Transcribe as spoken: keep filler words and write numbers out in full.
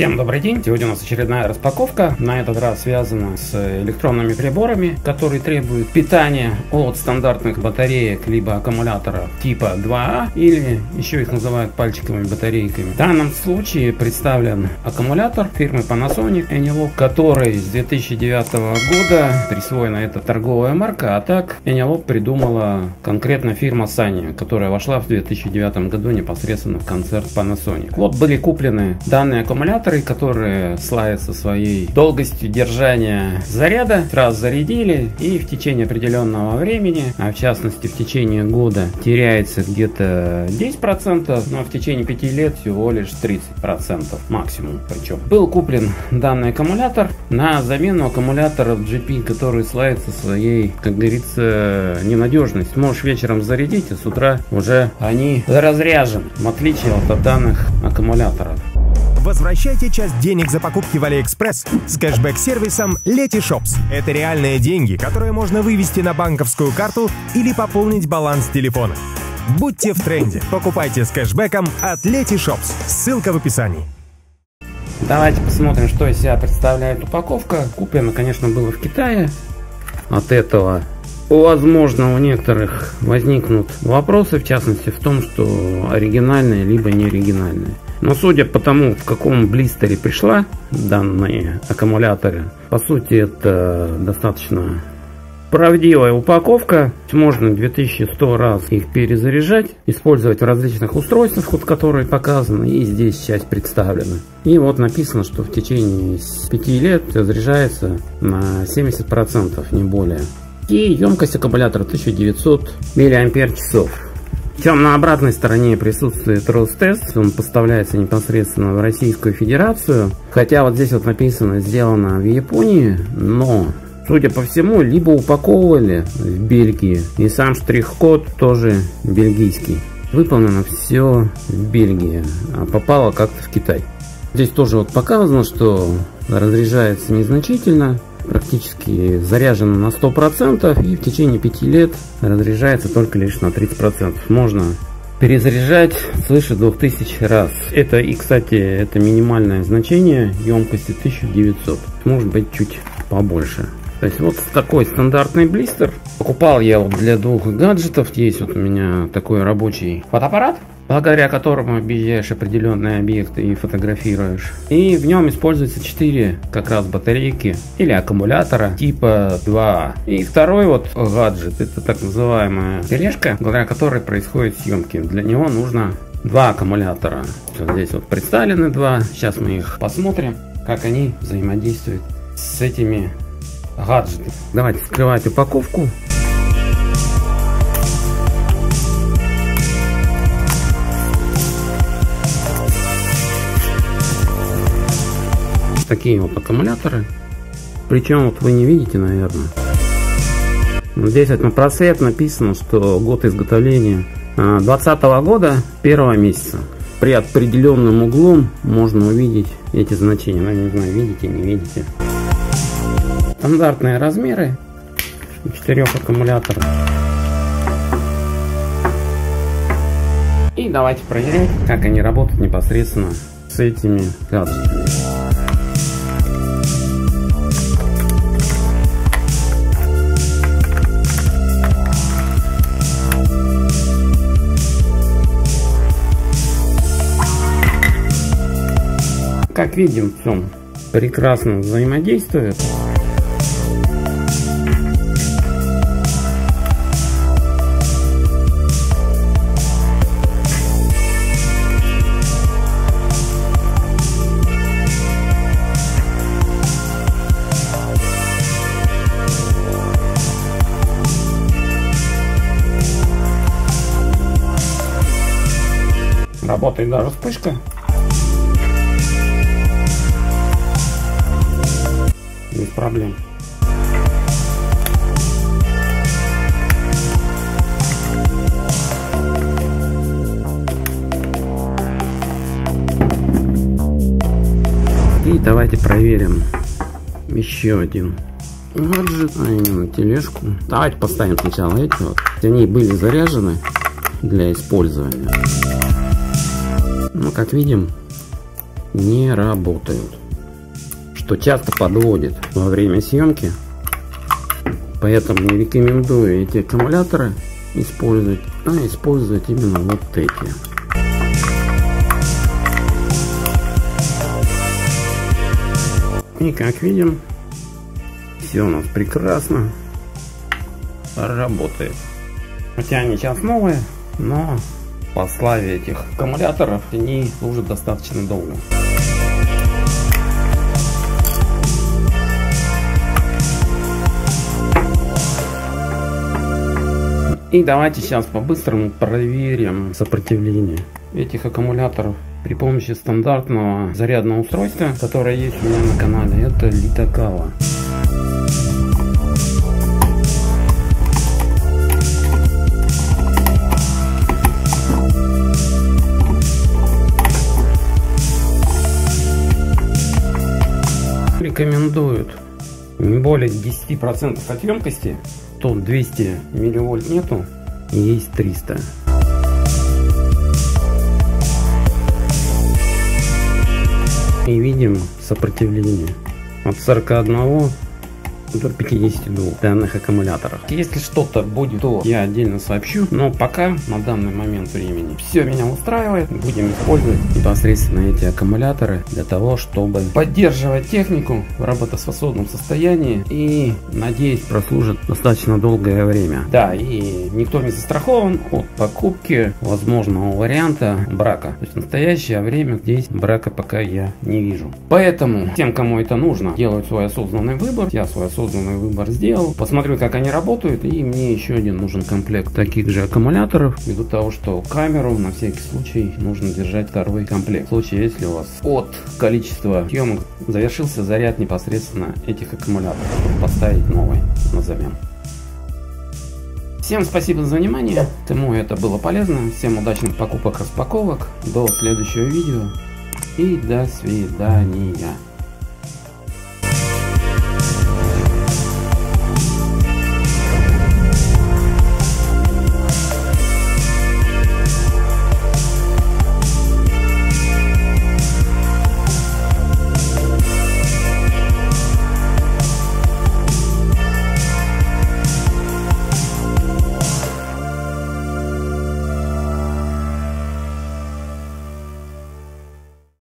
Всем добрый день! Сегодня у нас очередная распаковка, на этот раз связана с электронными приборами, которые требуют питания от стандартных батареек либо аккумулятора типа два А, или еще их называют пальчиковыми батарейками. В данном случае представлен аккумулятор фирмы Panasonic Eneloop, который с две тысячи девятого года присвоена эта торговая марка, а так Eneloop придумала конкретно фирма Sony, которая вошла в две тысячи девятом году непосредственно в концерт Panasonic. Вот были куплены данные аккумуляторы, которые славятся своей долгостью держания заряда. Раз зарядили, и в течение определенного времени, а в частности в течение года, теряется где-то десять процентов, но в течение пяти лет всего лишь тридцать процентов максимум. Причем был куплен данный аккумулятор на замену аккумуляторов джи пи, которые славятся своей, как говорится, ненадежностью. Можешь вечером зарядить, и с утра уже они разряжены, в отличие от данных аккумуляторов. Возвращайте часть денег за покупки в Алиэкспресс с кэшбэк-сервисом Letyshops. Это реальные деньги, которые можно вывести на банковскую карту или пополнить баланс телефона. Будьте в тренде. Покупайте с кэшбэком от Letyshops. Ссылка в описании. Давайте посмотрим, что из себя представляет упаковка. Куплено, конечно, было в Китае. От этого, возможно, у некоторых возникнут вопросы, в частности, в том, что оригинальные либо не оригинальные. Но судя по тому, в каком блистере пришла данные аккумуляторы, по сути, это достаточно правдивая упаковка. Можно две тысячи сто раз их перезаряжать, использовать в различных устройствах, вот которые показаны, и здесь часть представлена. И вот написано, что в течение пяти лет все заряжается на семьдесят процентов, не более. И емкость аккумулятора тысяча девятьсот миллиампер-часов. Причем на обратной стороне присутствует Ростест, он поставляется непосредственно в Российскую Федерацию, хотя вот здесь вот написано «сделано в Японии», но, судя по всему, либо упаковывали в Бельгии, и сам штрих-код тоже бельгийский. Выполнено все в Бельгии, а попало как-то в Китай. Здесь тоже вот показано, что разряжается незначительно, практически заряжена на сто процентов, и в течение пяти лет разряжается только лишь на тридцать процентов. Можно перезаряжать свыше двух тысяч раз. Это, и кстати, это минимальное значение емкости тысяча девятьсот, может быть чуть побольше. То есть вот такой стандартный блистер. Покупал я вот для двух гаджетов. Есть вот у меня такой рабочий фотоаппарат, благодаря которому объезжаешь определенные объекты и фотографируешь. И в нем используется четыре как раз батарейки или аккумулятора типа два А. И второй вот гаджет, это так называемая тележка, благодаря которой происходят съемки. Для него нужно два аккумулятора. Вот здесь вот представлены два. Сейчас мы их посмотрим, как они взаимодействуют с этими гаджетами. Давайте вскрывать упаковку. Такие вот аккумуляторы, причем вот вы не видите, наверное, здесь вот на просвет написано, что год изготовления двадцатого года первого месяца. При определенным углом можно увидеть эти значения, но я не знаю, видите, не видите. Стандартные размеры четырех аккумуляторов. И давайте проверять, как они работают непосредственно с этими гаджетами. Как видим, все прекрасно взаимодействует. Работает даже вспышка. Без проблем. И давайте проверим еще один гаджет, а именно тележку. Давайте поставим сначала эти вот. Они были заряжены для использования. Ну, как видим, не работают, что часто подводит во время съемки. Поэтому не рекомендую эти аккумуляторы использовать, а использовать именно вот эти. И как видим, все у нас прекрасно работает. Хотя они сейчас новые, но по славе этих аккумуляторов они служат достаточно долго. И давайте сейчас по-быстрому проверим сопротивление этих аккумуляторов при помощи стандартного зарядного устройства, которое есть у меня на канале. Это Литокала. Рекомендуют не более десяти процентов от емкости. То двести милливольт нету, есть триста. И видим сопротивление от сорока одного до пятидесяти двух данных аккумуляторов. Если что-то будет, то я отдельно сообщу, но пока на данный момент времени все меня устраивает. Будем использовать непосредственно эти аккумуляторы для того, чтобы поддерживать технику в работоспособном состоянии и, надеюсь, прослужит достаточно долгое время. Да, и никто не застрахован от покупки возможного варианта брака. То есть в настоящее время здесь брака пока я не вижу. Поэтому тем, кому это нужно, делают свой осознанный выбор. Я свой осознанный созданный выбор сделал, посмотрю, как они работают, и мне еще один нужен комплект таких же аккумуляторов, ввиду того, что камеру на всякий случай нужно держать второй комплект, в случае, если у вас от количества съемок завершился заряд непосредственно этих аккумуляторов, поставить новый на замену. Всем спасибо за внимание, кому это было полезно, всем удачных покупок, распаковок, до следующего видео и до свидания.